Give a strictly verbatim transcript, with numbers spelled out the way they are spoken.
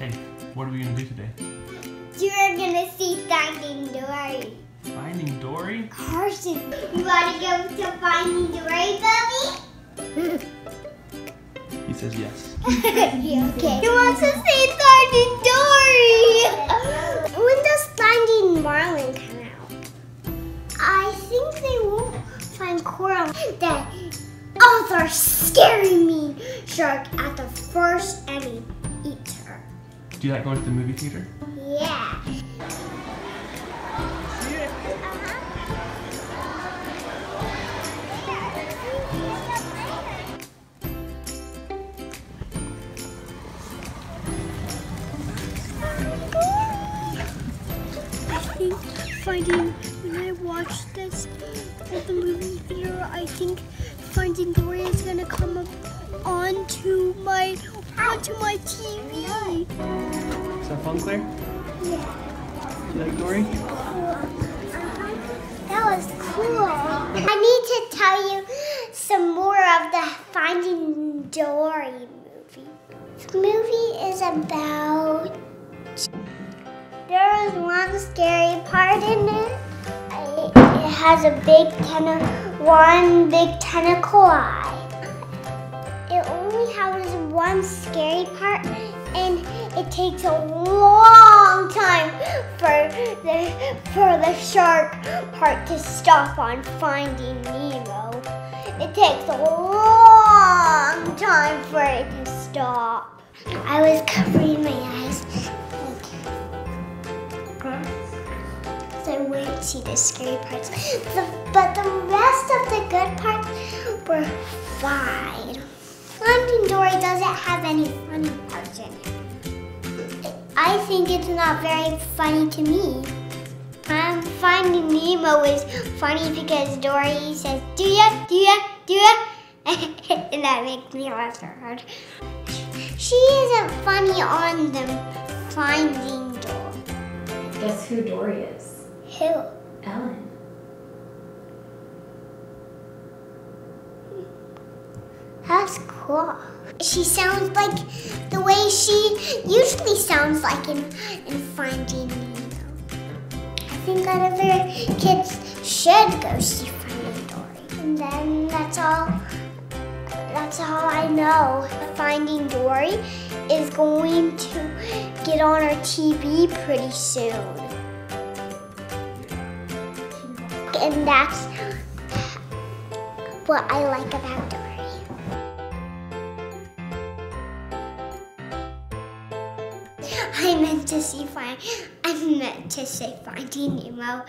Hey, what are we gonna do today? You're gonna see Finding Dory. Finding Dory? Carson, you wanna go to Finding Dory, Bubby? He says yes. Okay. He wants to see Finding Dory. When does Finding Marlin come out? I think they won't find Coral. That other scary mean shark at the first and he eats her. Do you like going to the movie theater? Yeah. Finding, when I watch this at the movie theater, I think Finding Dory is gonna come up onto my onto my T V. Is that fun, Claire? Yeah. Do you like Dory? That was cool. I need to tell you some more of the Finding Dory movie. The movie is about. There is one scary part in it. It has a big tentacle, one big tentacle eye. It only has one scary part, and it takes a long time for the for the shark part to stop on Finding Nemo. It takes a long time for it to stop. I was covering my eyes. I wouldn't see the scary parts, the, but the rest of the good parts were fine. Finding Dory doesn't have any funny parts in it. I think it's not very funny to me. Um, Finding Nemo is funny because Dory says, do ya, do ya, do ya, and that makes me laugh so hard. She isn't funny on them Finding Dory. Guess who Dory is? Who? Ellen. That's cool. She sounds like the way she usually sounds like in, in Finding Nemo. I think that other kids should go see Finding Dory. And then that's all, that's all I know. Finding Dory is going to get on our T V pretty soon. And that's what I like about Dory. I meant to see fine. I meant to say Finding Nemo.